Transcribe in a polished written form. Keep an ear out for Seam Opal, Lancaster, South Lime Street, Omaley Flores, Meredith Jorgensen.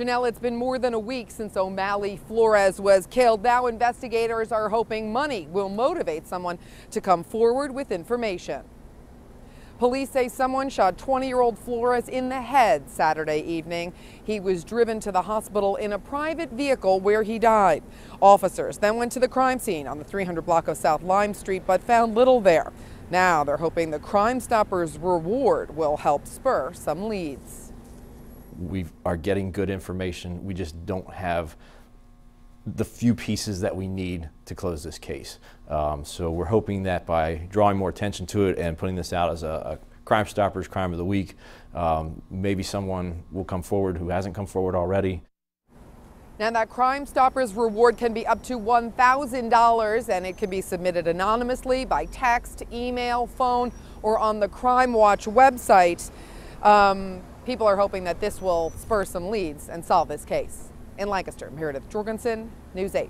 Janelle, it's been more than a week since Omaley Flores was killed. Now investigators are hoping money will motivate someone to come forward with information. Police say someone shot 20-year-old Flores in the head Saturday evening. He was driven to the hospital in a private vehicle where he died. Officers then went to the crime scene on the 300 block of South Lime Street, but found little there. Now they're hoping the Crime Stoppers reward will help spur some leads. We are getting good information. We just don't have the few pieces that we need to close this case. So we're hoping that by drawing more attention to it and putting this out as a Crime Stoppers Crime of the Week, maybe someone will come forward who hasn't come forward already. Now that Crime Stoppers reward can be up to $1,000, and it can be submitted anonymously by text, email, phone, or on the Crime Watch website. People are hoping that this will spur some leads and solve this case. In Lancaster, Meredith Jorgensen, News 8.